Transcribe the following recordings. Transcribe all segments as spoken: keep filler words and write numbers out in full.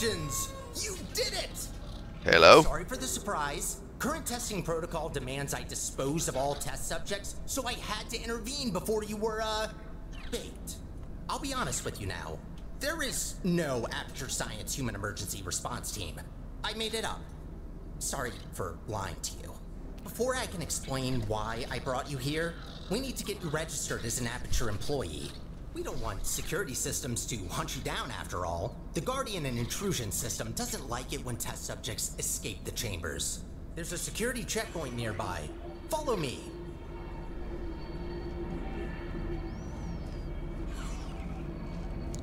Congratulations! You did it! Hello? Sorry for the surprise. Current testing protocol demands I dispose of all test subjects, so I had to intervene before you were, uh, baked. I'll be honest with you now. There is no Aperture Science Human Emergency Response Team. I made it up. Sorry for lying to you. Before I can explain why I brought you here, we need to get you registered as an Aperture employee. We don't want security systems to hunt you down, after all. The Guardian and Intrusion system doesn't like it when test subjects escape the chambers. There's a security checkpoint nearby. Follow me.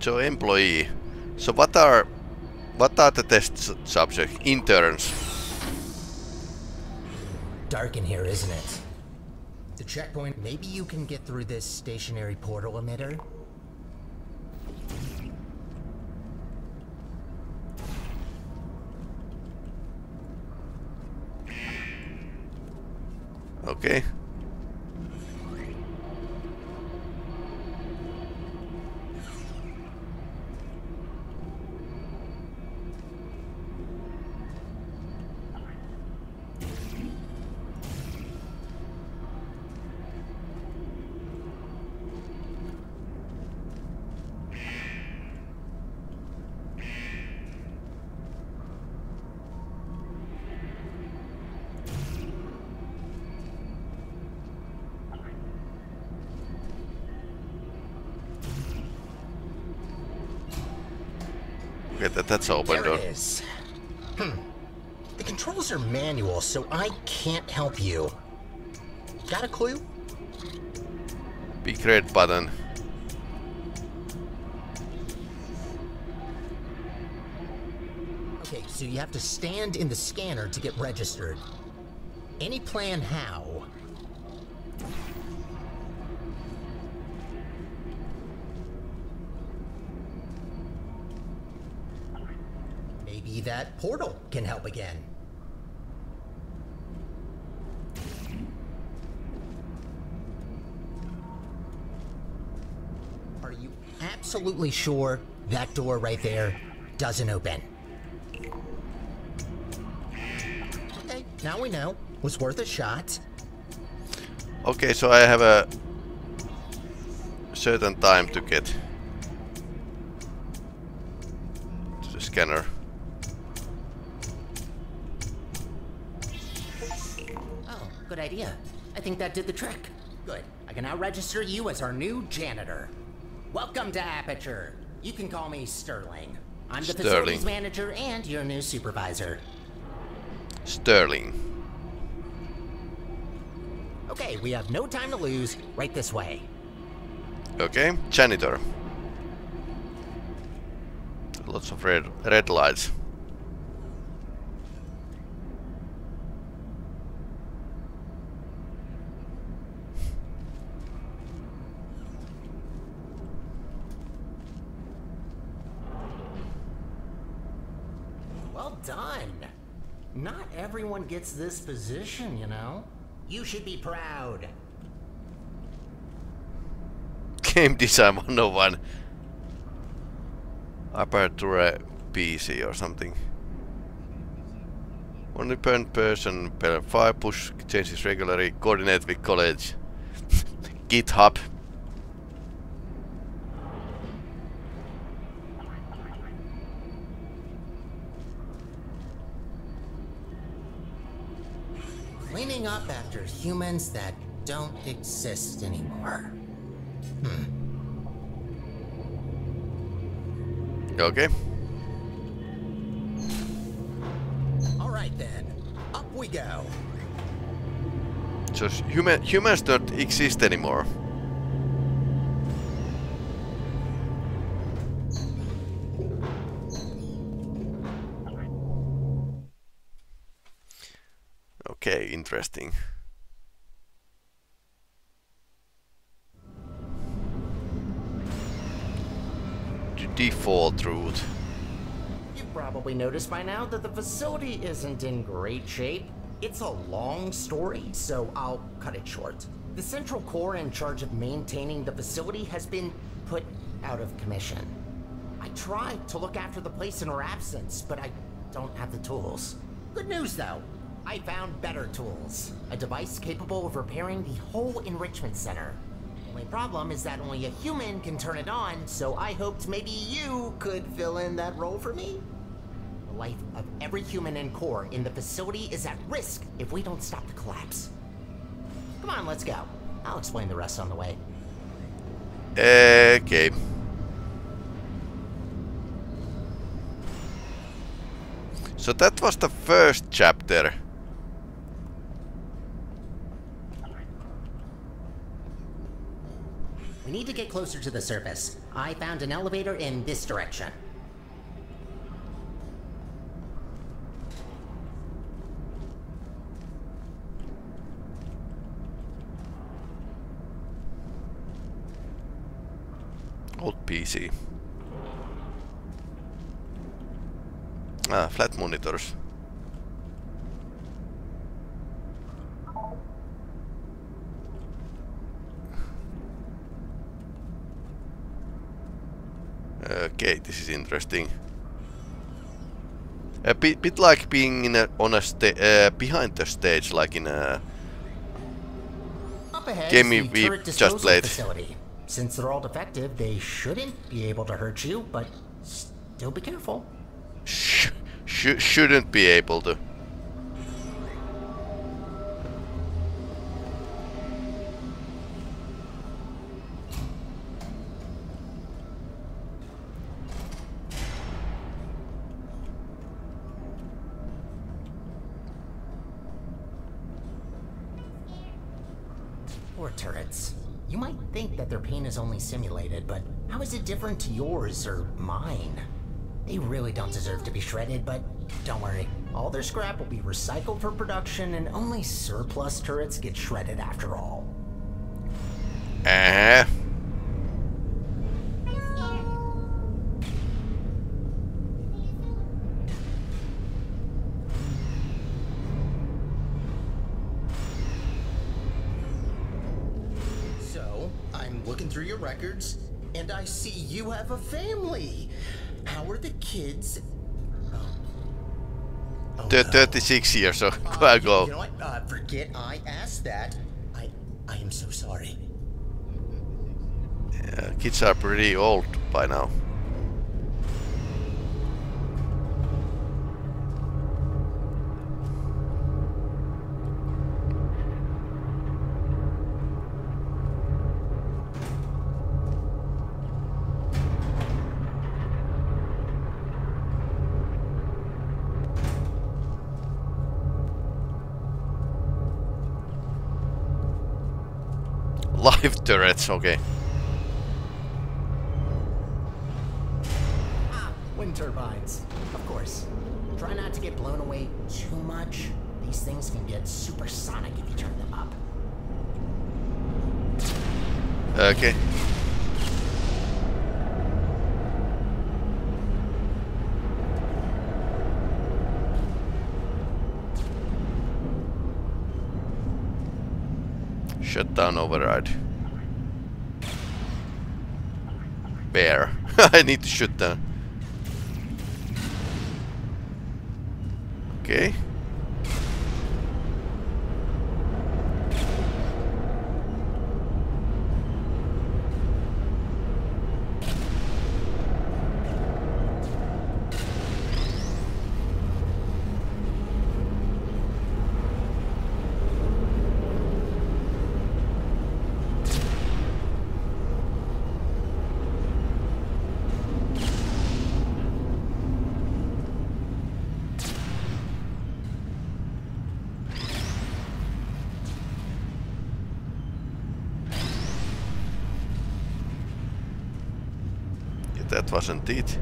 So employee. So what are what are the test subjects? Interns. Dark in here, isn't it? The checkpoint. Maybe you can get through this stationary portal emitter. Okay. That's open door. Hmm. The controls are manual, so I can't help you. Got a clue? Big red button. Okay, so you have to stand in the scanner to get registered. Any plan how? That portal can help again. Are you absolutely sure that door right there doesn't open? Okay, now we know. Was worth a shot. Okay, so I have a certain time to get to the scanner. Good idea. I think that did the trick. Good. I can now register you as our new janitor. Welcome to Aperture. You can call me Sterling. I'm the Sterling. facilities manager and your new supervisor. Sterling. Okay, we have no time to lose. Right this way. Okay, janitor. Lots of red red lights. Not everyone gets this position, you know. You should be proud. Game Design one oh one. Aperture P C or something. Only per person per file, push changes regularly, coordinate with college. GitHub. Cleaning up after humans that don't exist anymore. Hmm. Okay. All right then, up we go. So human humans don't exist anymore. Okay, interesting. The default route. You probably noticed by now that the facility isn't in great shape. It's a long story, so I'll cut it short. The central core in charge of maintaining the facility has been put out of commission. I I tried to look after the place in her absence, but I don't have the tools. Good news, though. I found better tools. A device capable of repairing the whole enrichment center. Only problem is that only a human can turn it on, so I hoped maybe you could fill in that role for me. The life of every human and core in the facility is at risk if we don't stop the collapse. Come on, let's go. I'll explain the rest on the way. Okay. So that was the first chapter. We need to get closer to the surface. I found an elevator in this direction. Old P C. Ah, flat monitors. Okay, this is interesting. A bit, bit like being in a, on a sta uh, behind the stage, like in a game we just played. Facility. Since they're all defective, they shouldn't be able to hurt you, but still be careful. Sh sh shouldn't be able to. Poor turrets. You might think that their pain is only simulated, but how is it different to yours or mine? They really don't deserve to be shredded, but don't worry. All their scrap will be recycled for production, and only surplus turrets get shredded after all. Uh-huh. Through your records, and I see you have a family. How are the kids? Oh. Oh, thirty-six no. years ago. Uh, you, you know what? Uh, forget I asked that. I, I am so sorry. Yeah, kids are pretty old by now. Live turrets, okay. Ah, wind turbines, of course. Try not to get blown away too much. These things can get supersonic if you turn them up. Okay. Shutdown override. Bear. I need to shoot down. Okay. That wasn't it.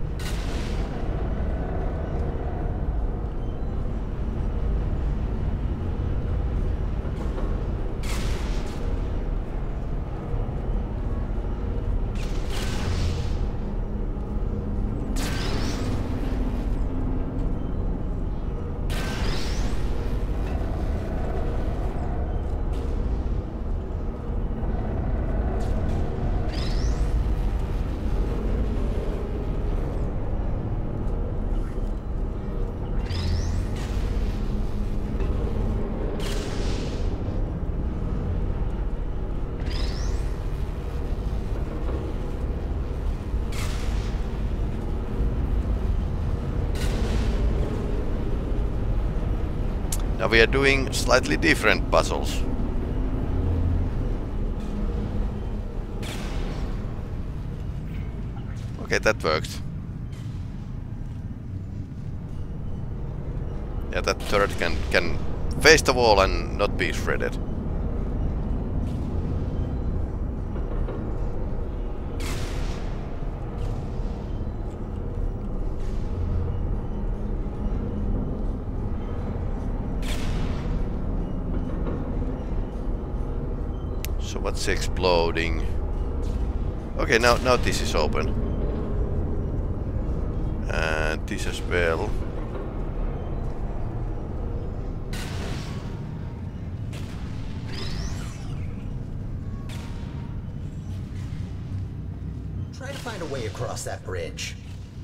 Now we are doing slightly different puzzles. Okay, that worked. Yeah, that turret can, can face the wall and not be shredded. So what's exploding? Okay, now, now this is open. And this as well. Try to find a way across that bridge.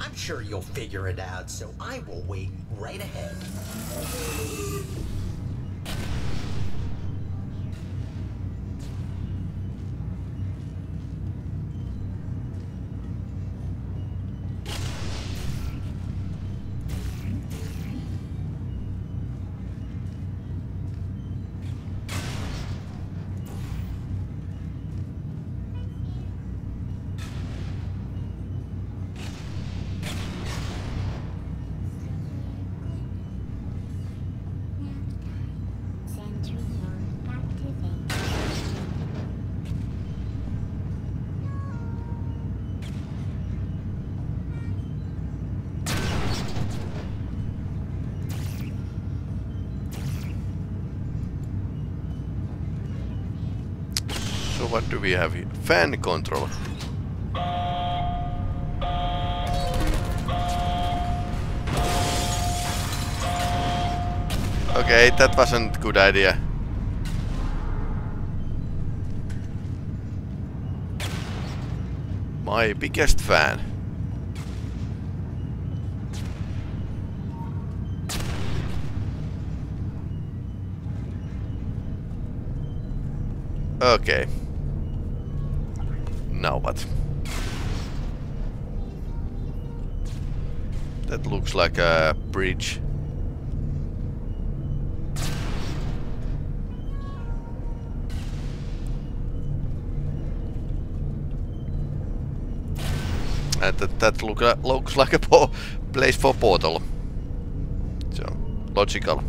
I'm sure you'll figure it out, so I will wait right ahead. What do we have here? Fan control. Okay, that wasn't a good idea. My biggest fan. Okay. Now what? That looks like a bridge. And that that look, uh, looks like a po place for portal. So logical.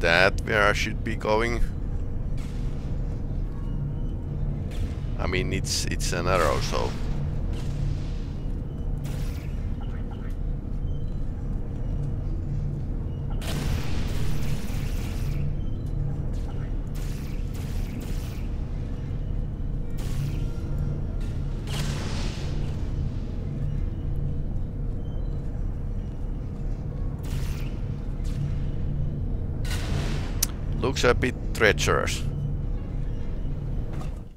That where I should be going. I mean, it's it's an arrow, so. Looks a bit treacherous.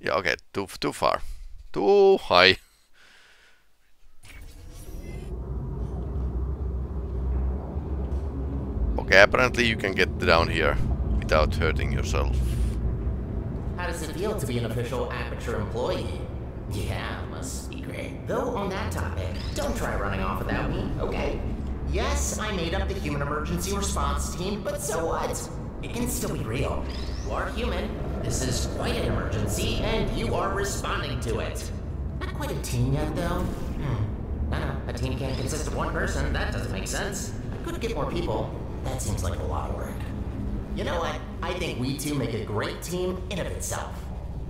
Yeah, okay, too too far, too high. Okay, apparently you can get down here without hurting yourself. How does it feel to be an official Aperture employee? Yeah, must be great. Though on that topic, don't try running off without me, okay? Yes, I made up the human emergency response team, but so what? It can still be real. You are human, this is quite an emergency, and you are responding to it. Not quite a team yet, though. Hmm. I know, a team can't consist of one person, that doesn't make sense. I could get more people. That seems like a lot of work. You know what? I think we two make a great team in of itself.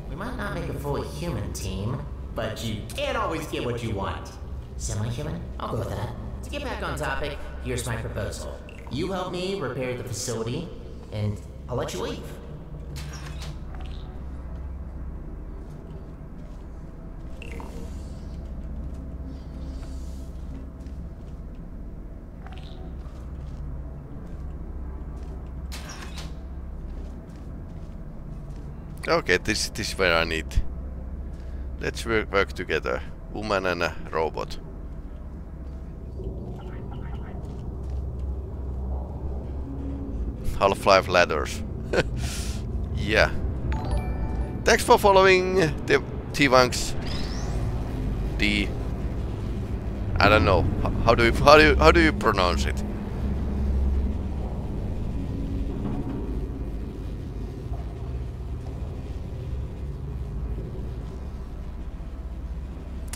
We might not make a fully human team, but you can't always get what you want. Semi-human? I'll go with that. To get back on topic, here's my proposal. You help me repair the facility, and I'll let you leave. Okay, this, this is where I need. Let's work, work together. Woman and a robot. Half-Life ladders. Yeah. Thanks for following the T-Wanks. The I don't know how do you how do you, how do you pronounce it?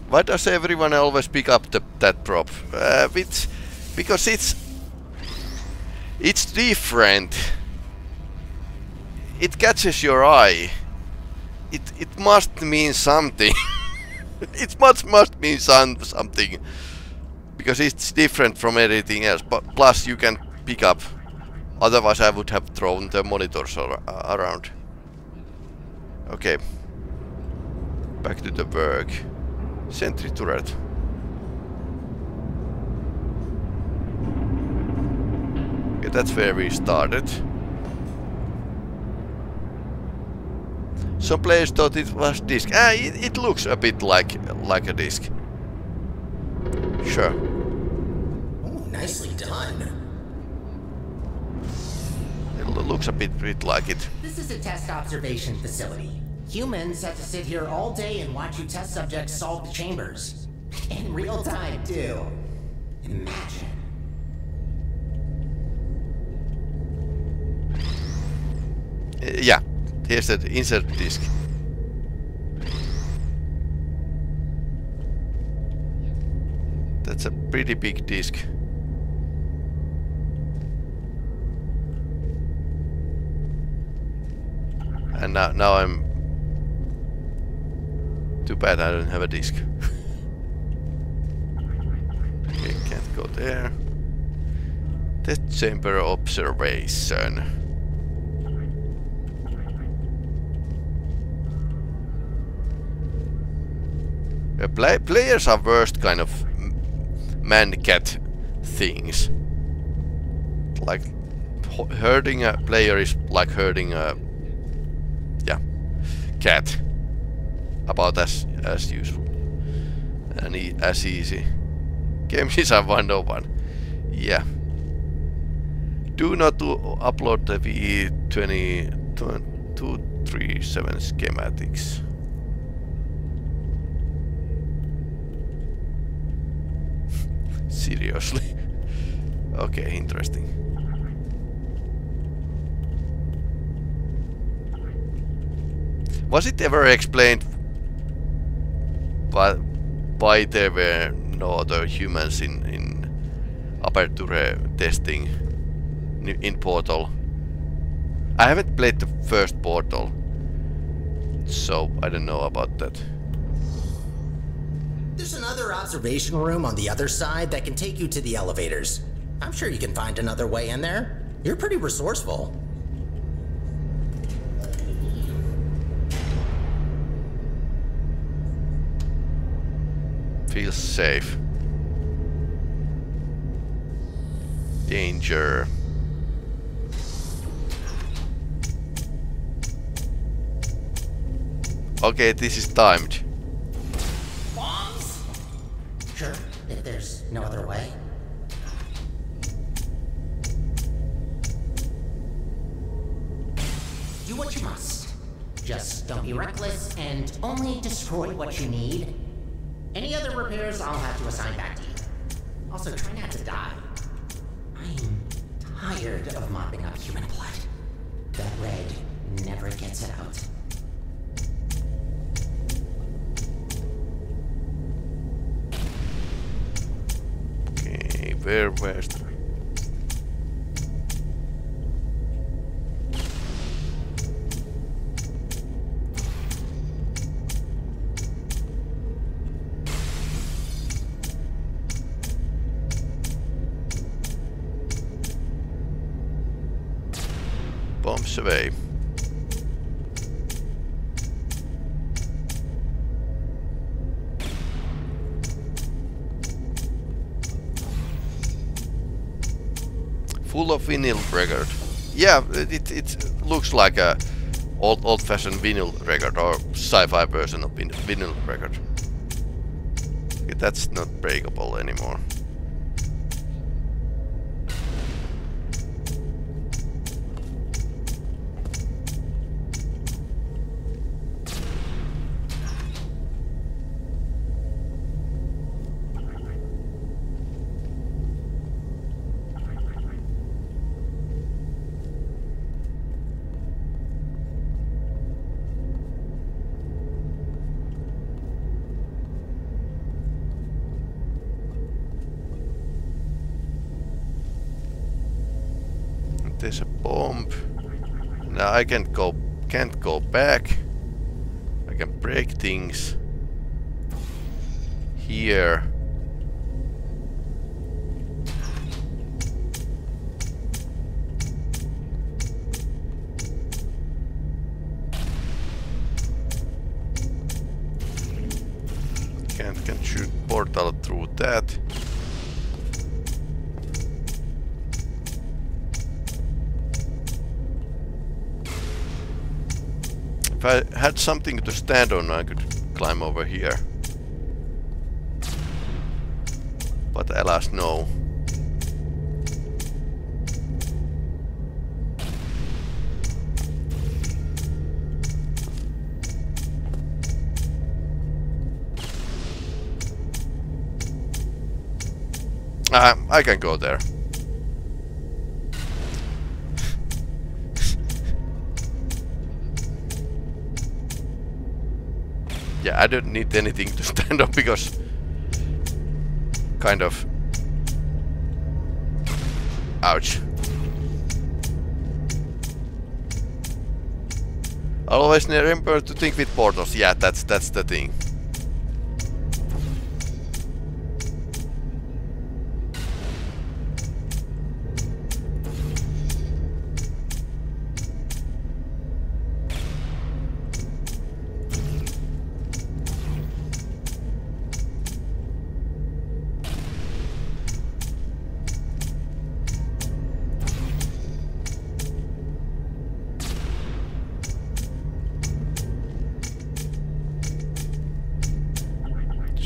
Why does everyone always pick up the, that prop? Uh, it's because it's it's different. It catches your eye. It it must mean something. It must must mean some, something because it's different from anything else. But plus you can pick up. Otherwise, I would have thrown the monitors ar around. Okay. Back to the work. Sentry turret. Okay, that's where we started. Some players thought it was disc. Ah, it, it looks a bit like like a disc. Sure. Ooh, nicely done. It looks a bit, bit like it. This is a test observation facility. Humans have to sit here all day and watch you test subjects solve the chambers. In real time, too. Imagine. Uh, yeah. Here's that insert disk. That's a pretty big disk. And now, now I'm... Too bad I don't have a disc. Okay, can't go there. Test chamber observation. Uh, play players are worst kind of man-cat things. Like herding a player is like herding a yeah cat. About as as usual and e as easy. Game design one oh one. Yeah. Do not do upload the V E two three seven schematics. Seriously. Okay, interesting. Was it ever explained? But why there were no other humans in, in Aperture testing in Portal? I haven't played the first Portal, so I don't know about that. There's another observation room on the other side that can take you to the elevators. I'm sure you can find another way in there. You're pretty resourceful. Feels safe. Danger. Okay, this is timed. Bombs? Sure, if there's no other way. Do what you must. Just don't be reckless and only destroy what you need. Any other repairs, I'll have to assign back to you. Also, try not to die. I'm tired of mopping up human blood. That red never gets it out. Okay, where was the... Survey. Full of vinyl record. Yeah, it, it looks like a old old-fashioned vinyl record or sci-fi version of vinyl record. Okay, that's not breakable anymore. there's a bomb. Now I can't go can't go back. I can break things here. Can't can shoot portal through that. If I had something to stand on, I could climb over here. But alas, no. Ah, I can go there. Yeah, I don't need anything to stand up because kind of ouch. Always remember to think with portals. Yeah, that's that's the thing.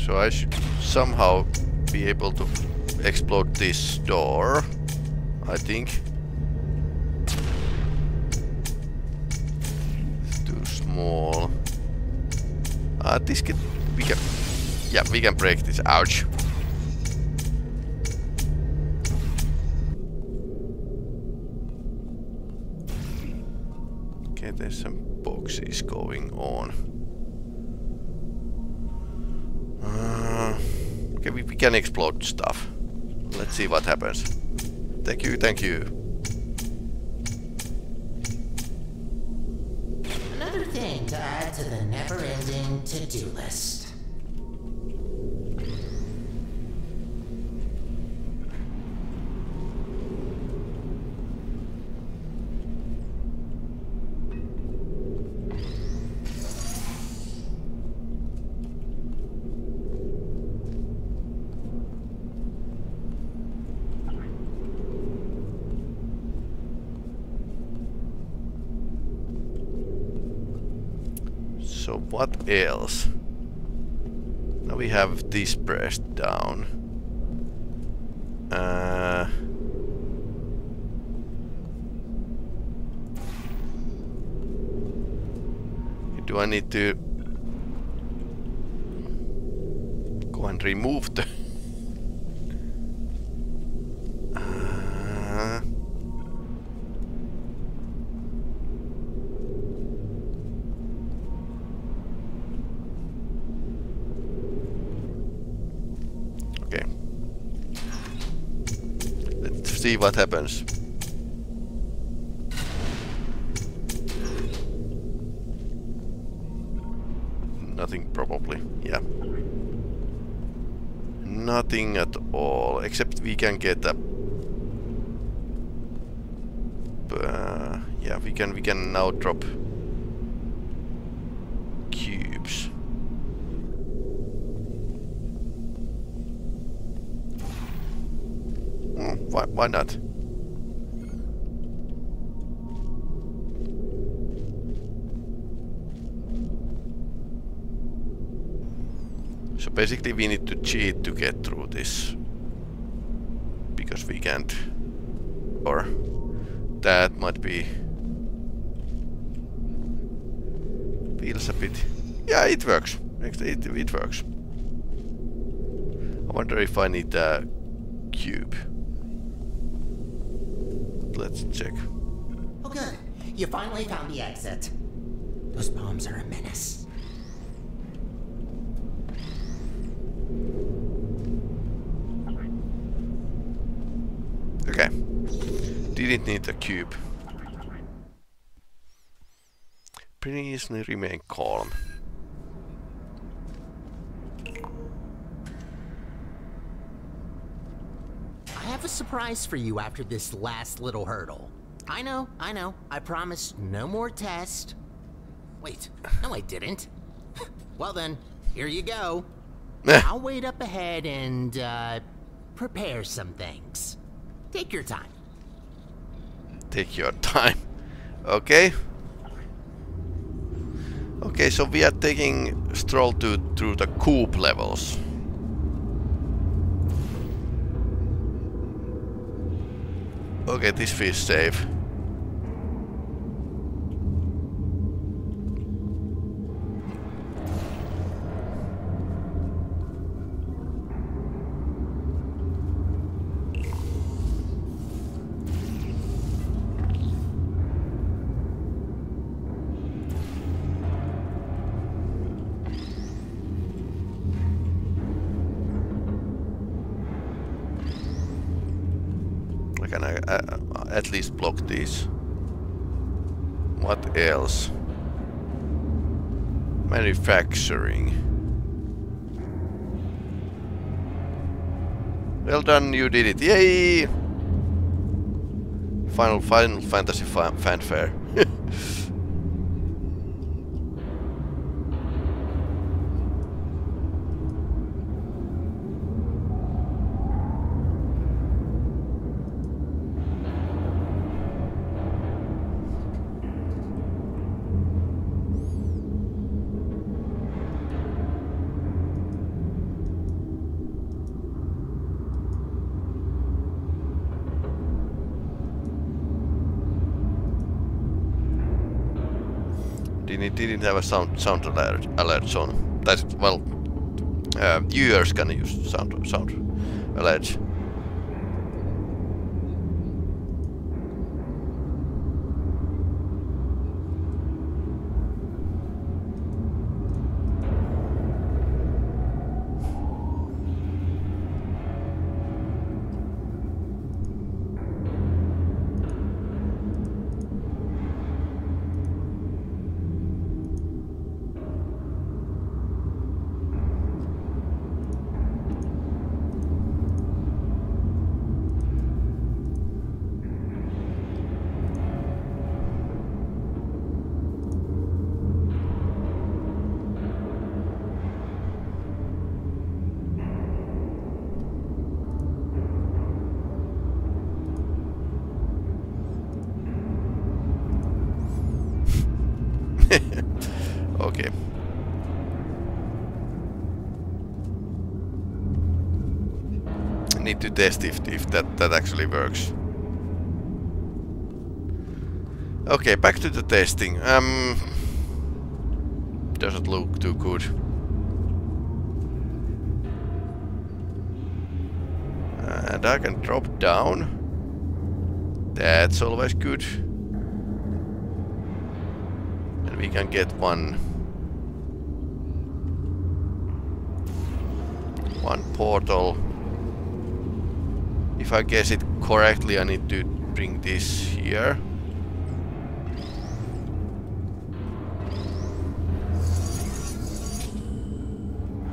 So I should somehow be able to explode this door, I think. It's too small. Ah, this can... we can... yeah, we can break this. Ouch. Okay, there's some boxes going on. Okay, we, we can explode stuff. Let's see what happens. Thank you, thank you. Another thing to add to the never-ending to-do list. So what else? Now we have this pressed down. Uh, do I need to go and remove the? See what happens. Nothing, probably. Yeah. Nothing at all, except we can get a. Uh, yeah, we can. We can now drop cubes. Why, why not? So basically we need to cheat to get through this. Because we can't... or... that might be... feels a bit... yeah, it works. Actually, it, it works. I wonder if I need a cube. Let's check. Oh good, you finally found the exit. Those bombs are a menace. Okay. Didn't need a cube. Please remain calm. I have a surprise for you after this last little hurdle. I know, I know. I promise no more test. Wait, no I didn't. Well then, here you go. I'll wait up ahead and uh, prepare some things. Take your time. Take your time. Okay. Okay, so we are taking stroll to through the coop levels. Okay, this feels safe. Can I uh, at least block these? What else? Manufacturing. Well done, you did it! Yay! Final Final Fantasy fan fanfare. It didn't have a sound sound alert alerts on. That's well, uh, viewers can use sound sound alerts. Okay. I need to test if, if that, that actually works. Okay, back to the testing. Um, doesn't look too good. And I can drop down. That's always good. We can get one one portal. If I guess it correctly, I need to bring this here.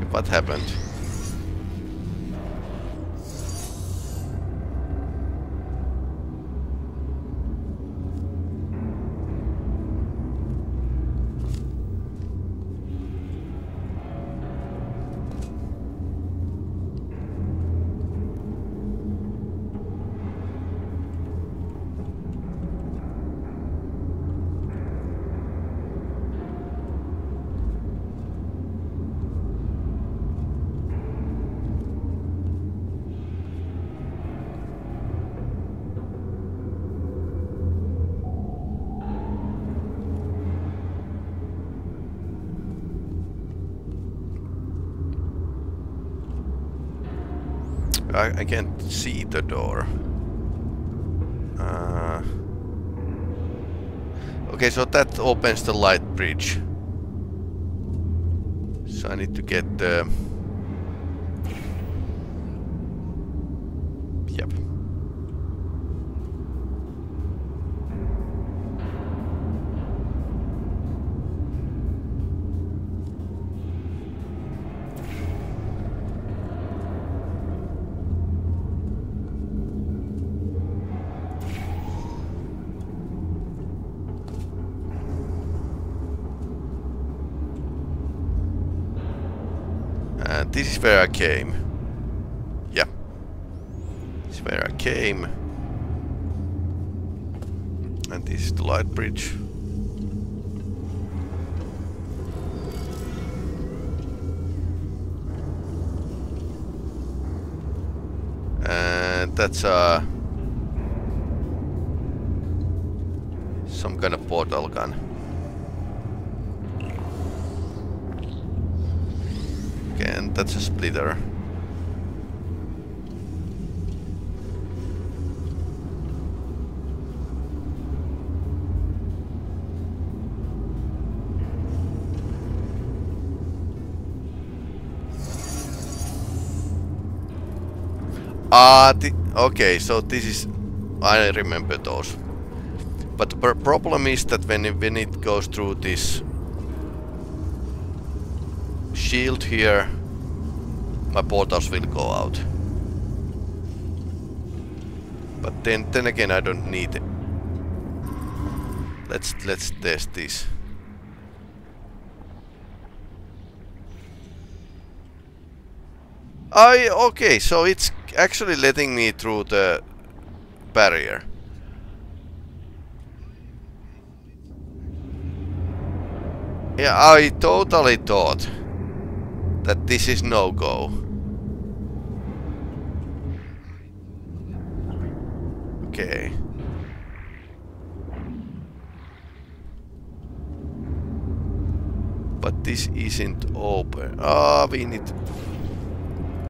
What happened? I, I can't see the door. Uh, okay, so that opens the light bridge. So I need to get the... Yep. this is where I came. Yeah. This is where I came. And this is the light bridge. And that's uh, some kind of portal gun. Okay, and that's a splitter. Ah, uh, okay, so this is... I remember those. But the pr problem is that when it, when it goes through this shield here, my portals will go out. But then, then again, I don't need it. Let's, let's test this. I... okay, so it's actually letting me through the barrier. Yeah, I totally thought that this is no-go. Okay. But this isn't open. Ah, oh, we need...